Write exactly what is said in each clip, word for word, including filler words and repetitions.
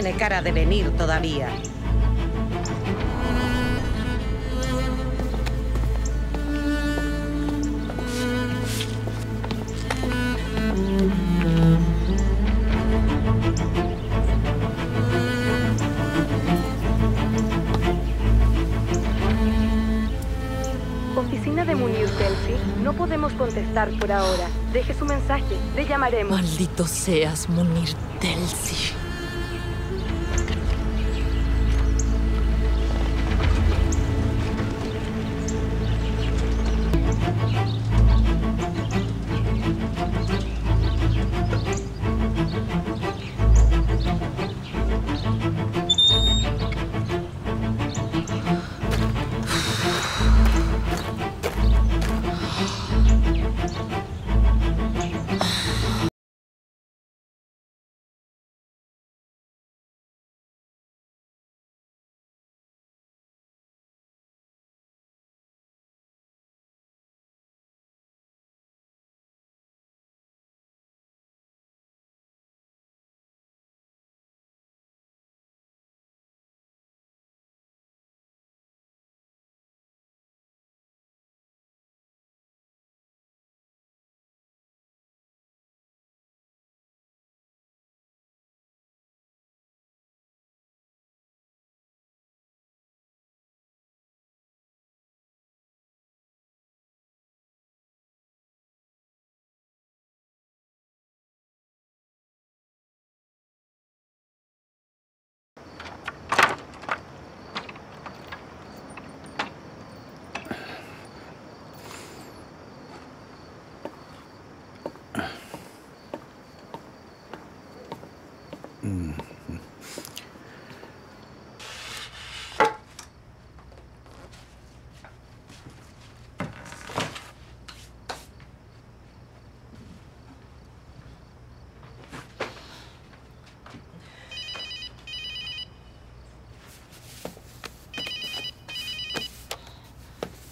tiene cara de venir todavía. Oficina de Munir Telsi, no podemos contestar por ahora. Deje su mensaje, le llamaremos. Maldito seas, Munir Telsi.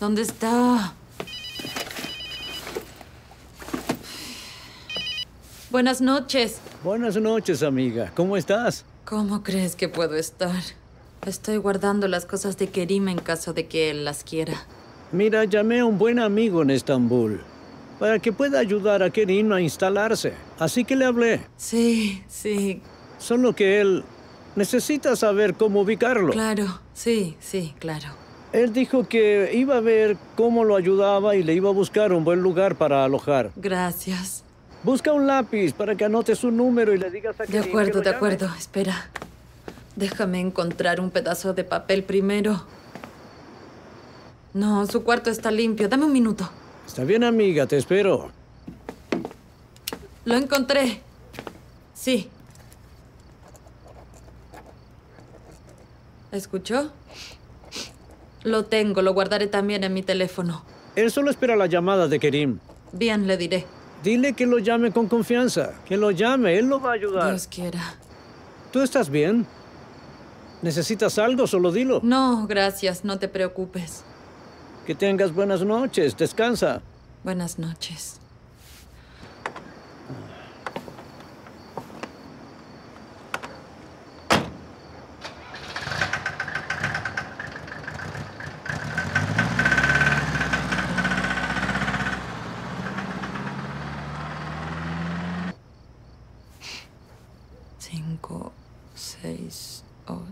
¿Dónde está? Buenas noches. Buenas noches, amiga. ¿Cómo estás? ¿Cómo crees que puedo estar? Estoy guardando las cosas de Kerim en caso de que él las quiera. Mira, llamé a un buen amigo en Estambul para que pueda ayudar a Kerim a instalarse. Así que le hablé. Sí, sí. Solo que él necesita saber cómo ubicarlo. Claro, sí, sí, claro. Él dijo que iba a ver cómo lo ayudaba y le iba a buscar un buen lugar para alojar. Gracias. Busca un lápiz para que anote su número y le digas a Kerim. De acuerdo, de acuerdo. Espera. Déjame encontrar un pedazo de papel primero. No, su cuarto está limpio. Dame un minuto. Está bien, amiga. Te espero. Lo encontré. Sí. ¿Escuchó? Lo tengo. Lo guardaré también en mi teléfono. Él solo espera la llamada de Kerim. Bien, le diré. Dile que lo llame con confianza. Que lo llame. Él lo va a ayudar. Dios quiera. ¿Tú estás bien? ¿Necesitas algo? Solo dilo. No, gracias. No te preocupes. Que tengas buenas noches. Descansa. Buenas noches. cinco, seis, ocho.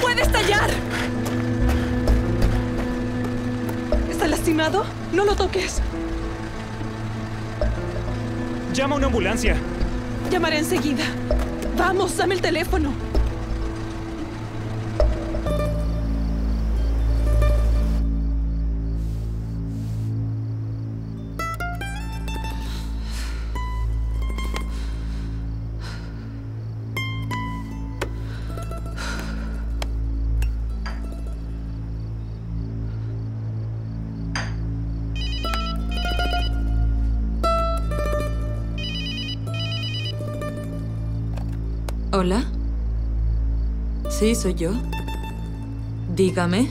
¡Puede estallar! ¿Está lastimado? ¡No lo toques! Llama a una ambulancia. Llamaré enseguida. Vamos, dame el teléfono. ¿Hola? Sí, soy yo. Dígame.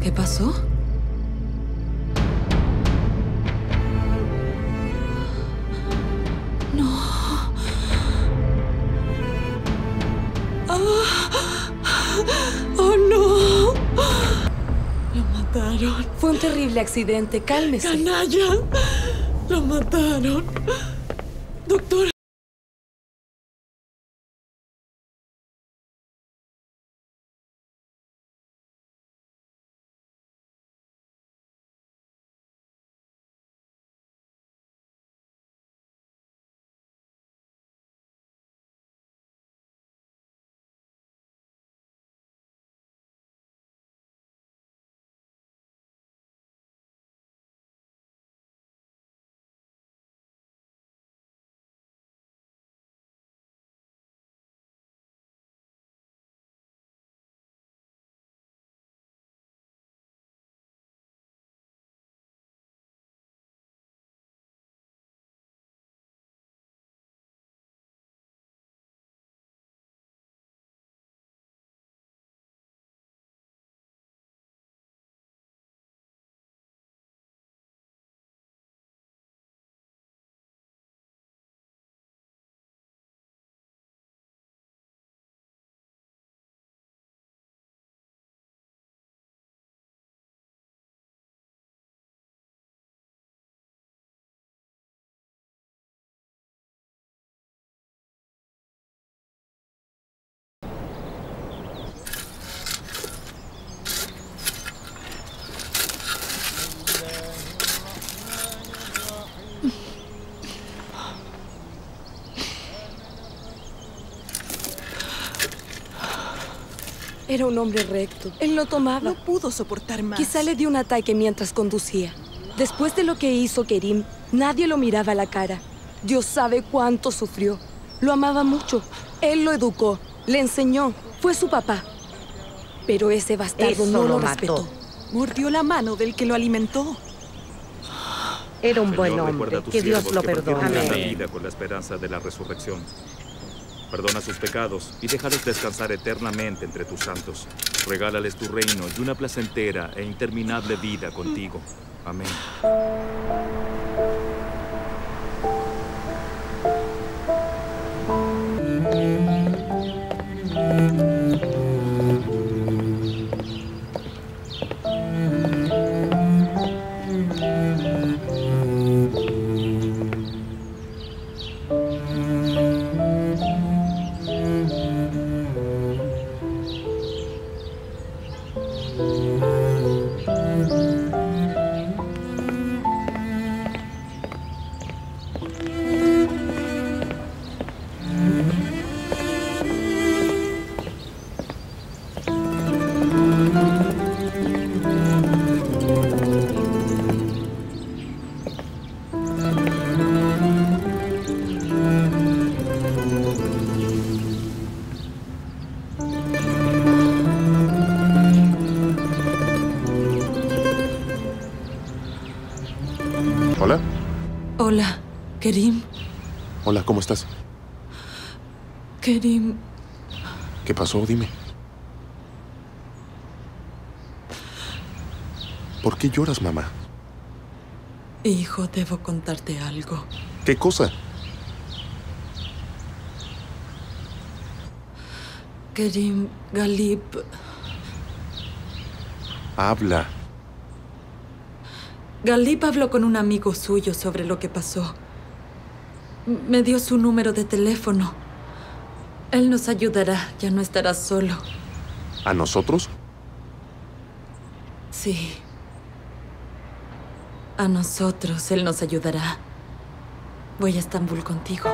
¿Qué pasó? No. Oh, oh no. Lo mataron. Fue un terrible accidente. Cálmese. ¡Canalla! Lo mataron. Doctora. Era un hombre recto. Él no tomaba. No pudo soportar más. Quizá le dio un ataque mientras conducía. Después de lo que hizo Kerim, nadie lo miraba a la cara. Dios sabe cuánto sufrió. Lo amaba mucho. Él lo educó, le enseñó. Fue su papá. Pero ese bastardo no lo respetó. Mordió la mano del que lo alimentó. Era un buen hombre. Que Dios lo perdone. Amén. Con la esperanza de la resurrección. Perdona sus pecados y déjalos descansar eternamente entre tus santos. Regálales tu reino y una placentera e interminable vida contigo. Amén. Hola, Kerim. Hola, ¿cómo estás? Kerim... ¿Qué pasó? Dime. ¿Por qué lloras, mamá? Hijo, debo contarte algo. ¿Qué cosa? Kerim, Galip... Habla. Galip habló con un amigo suyo sobre lo que pasó. Me dio su número de teléfono. Él nos ayudará. Ya no estará solo. ¿A nosotros? Sí. A nosotros. Él nos ayudará. Voy a Estambul contigo.